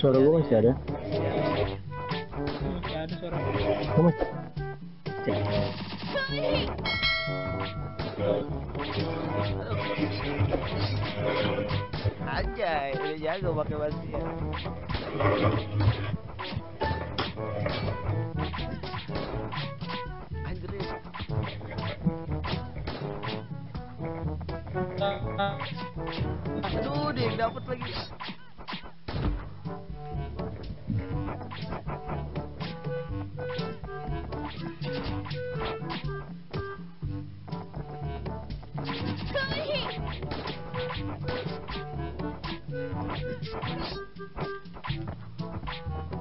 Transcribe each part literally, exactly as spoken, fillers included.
Suara gue masih ada? Masih ada suara gue masih. Anjay, udah jago pakai basia. Anjrit. Aduh, dia dapet lagi.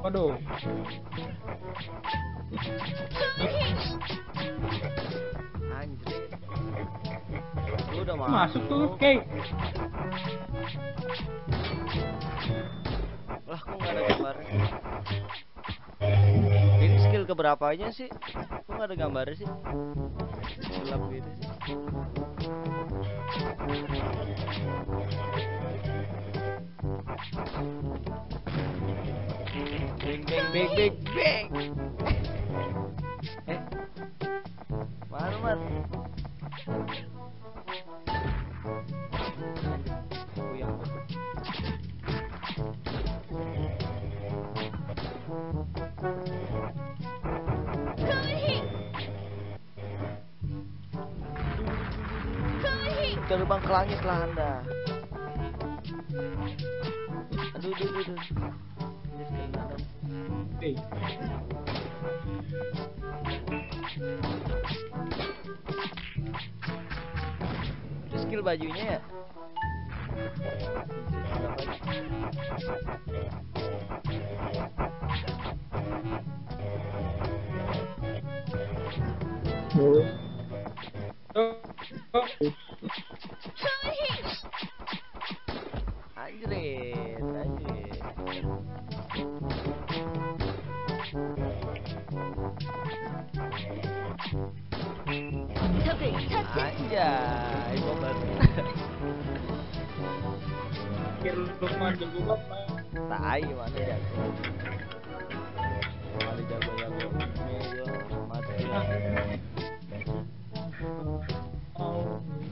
Waduh. Anjir. Udah masuk tuh, oke. Lah, kok enggak ada gambarnya? Ini skill keberapanya sih? Kok enggak ada gambarnya sih? Gelap gitu sih. Big big big big big. Eh, mana mat? Terbang ke langit lah anda. Aduh, aduh, aduh, aduh. Hey. Itu skill bajunya ya? Oh. Oh. Oh. Anjrit, anjrit. Anjay, bobat. Kira lu maju bobat. Tai mana ya? Kali jago-jago. Mati lah.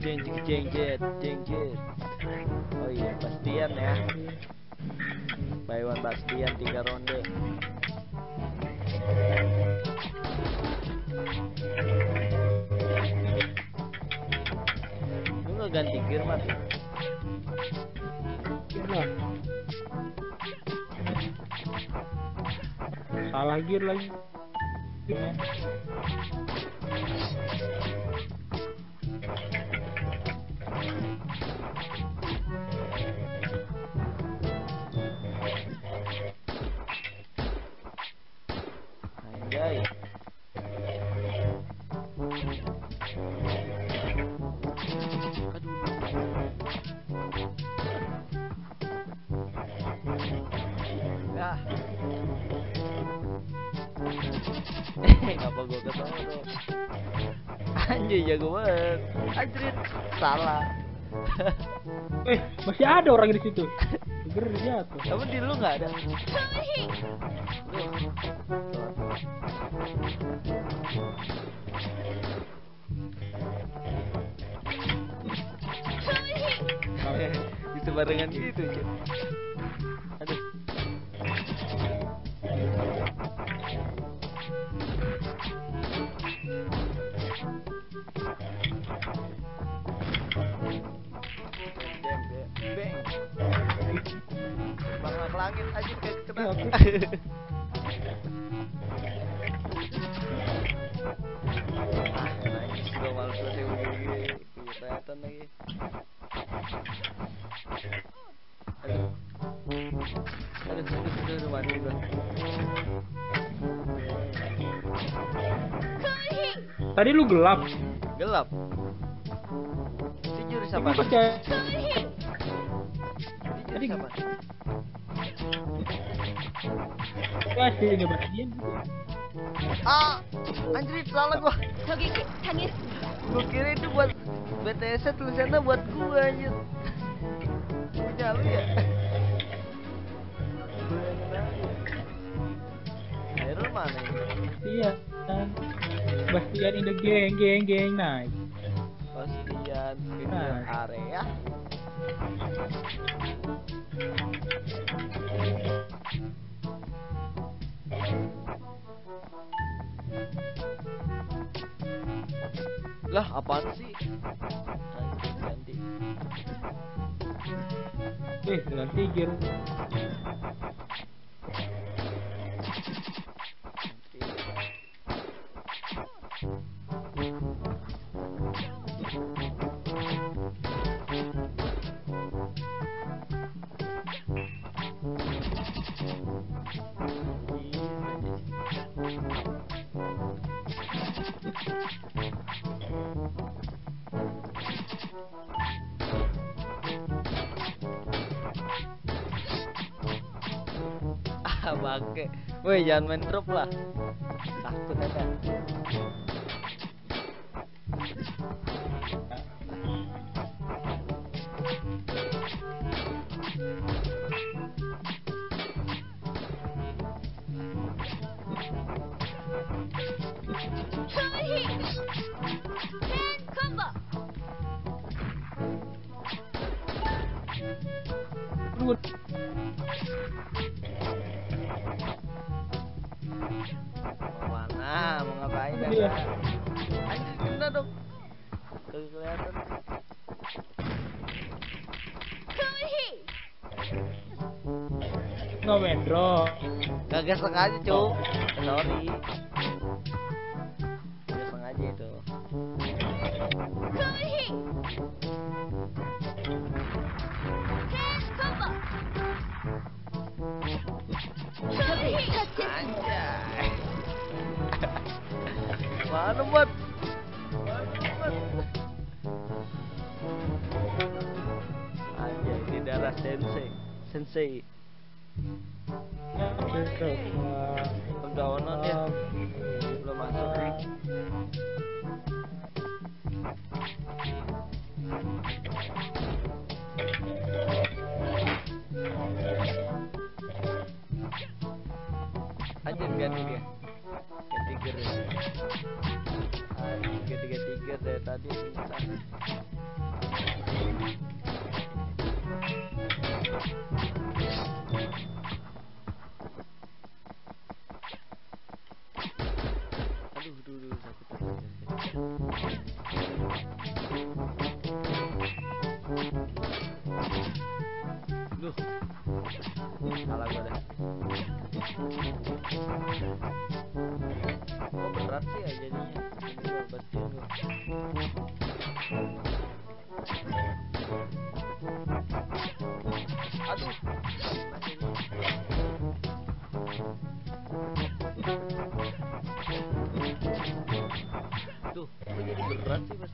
Jeng jeng jeng jeng jeng. Oh iya, Bastian ya. Bayuan Bastian tiga ronde. Lu nggak ganti gear mat? Gear. Salah gear lagi. Kenapa gue ketawa tuh? Anjir, jago banget. Anjrit, salah. Eh, masih ada orang di situ. Gerak jatuh. Tapi di lu nggak ada. Bisa barengan gitu, cuy. Aduh. Langit aja ke kena. Tadi lu gelap. Gelap. Jujur siapa? Tadi siapa? Wah, sih nggak bersihin. Ah, anjir, salah gua. Oke, tangis. Gua kira itu buat B T S, tulisannya buat gua anjir. Punya lu ya. Error mana? Iya. Bastian in the gang, gang, gang, nice. Bastian in the area. Lah, apaan sih? Ganti. Eh, ganti gear. Pakai, woi jangan main drop lah, takut ada. Mana mau ngapain ya? Anjir kena dong. Tuh kelihatan. No metro. Kagak sengaja, Cuk. Sorry. Kagak sengaja itu. Mana buat? Anjir, ini darah sensei. Sensei. Udah onon ya. Belum masuk. Anjir, ganti dia. Tiga tiga tiga dari tadi susah. Aduh, dulu sakit tuh. Salah gua dah. Oh, berat sih ya jadinya. Aduh, masih tuh, kok jadi berat sih mas.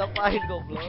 Lo ngapain goblok?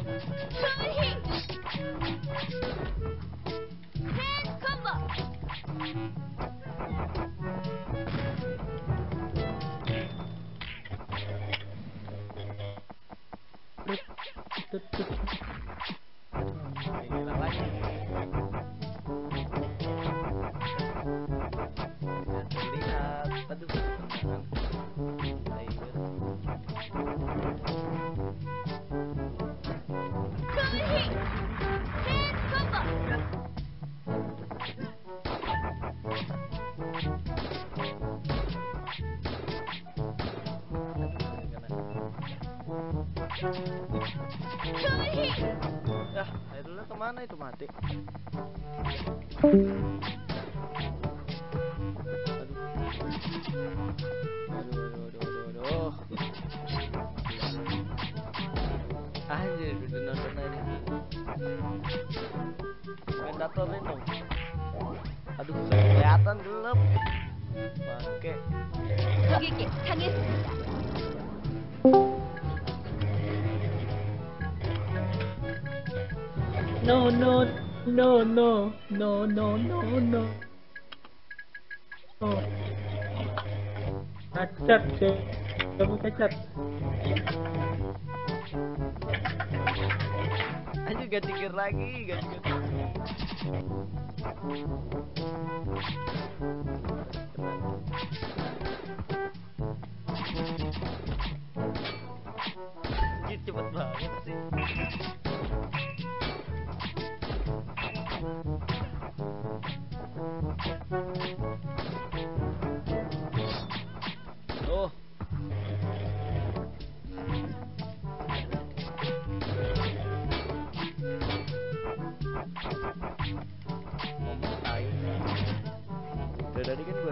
Dah, airnya kemana itu mati? Aduh, aduh, aduh, aduh, aduh. Anjir, udah nonton aja. Komentator ini dong. Aduh, lihat. 갖다 눌러 볼게. 고객님 상했습니다. No, no, no, no, no, no, no, no. Oh. Achat, vamos a achat. Ayo ganti-ganti lagi, ganti-ganti. Ini cepet banget sih. Oh. Tadi kan gua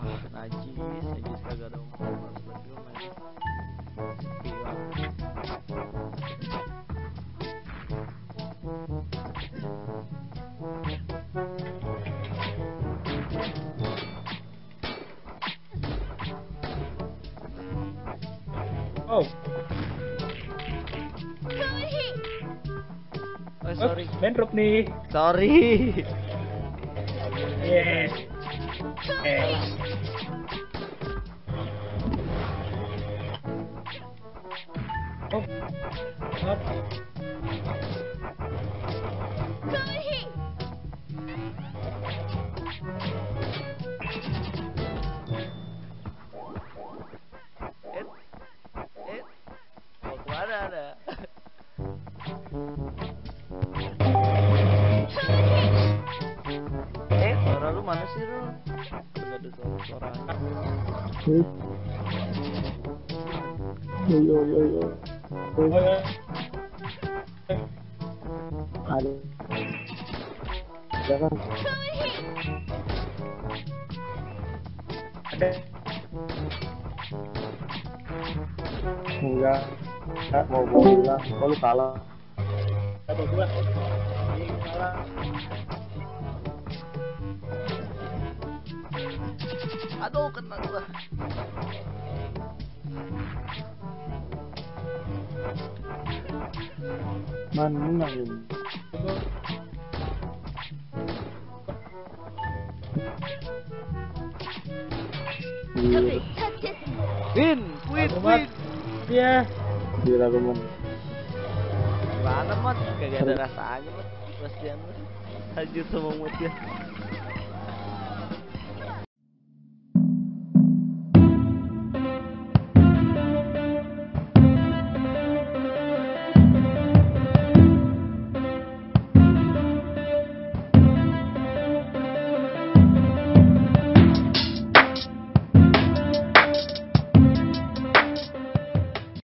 Ah, najis, najis kagak dong. Oh. Oh, sorry. Oops, bentrok nih. Sorry. Yes. Yes. Oh. Up. Sorry. Eh, suara lu mana sih, Rul? Enggak ada suara-suara. Yo yo yo yo. Ada. Jangan. Ada. Enggak. Kak, mau gue bilang, kok lu kalah? Kak, mau gue kalah. Aduh, kena gue. Mana ini? Win, win, win. Iya. Gila lu, Mon. Gimana, Mon? Kagak ada rasanya, Mon. Kasihan, Mon. Hancur semua moodnya.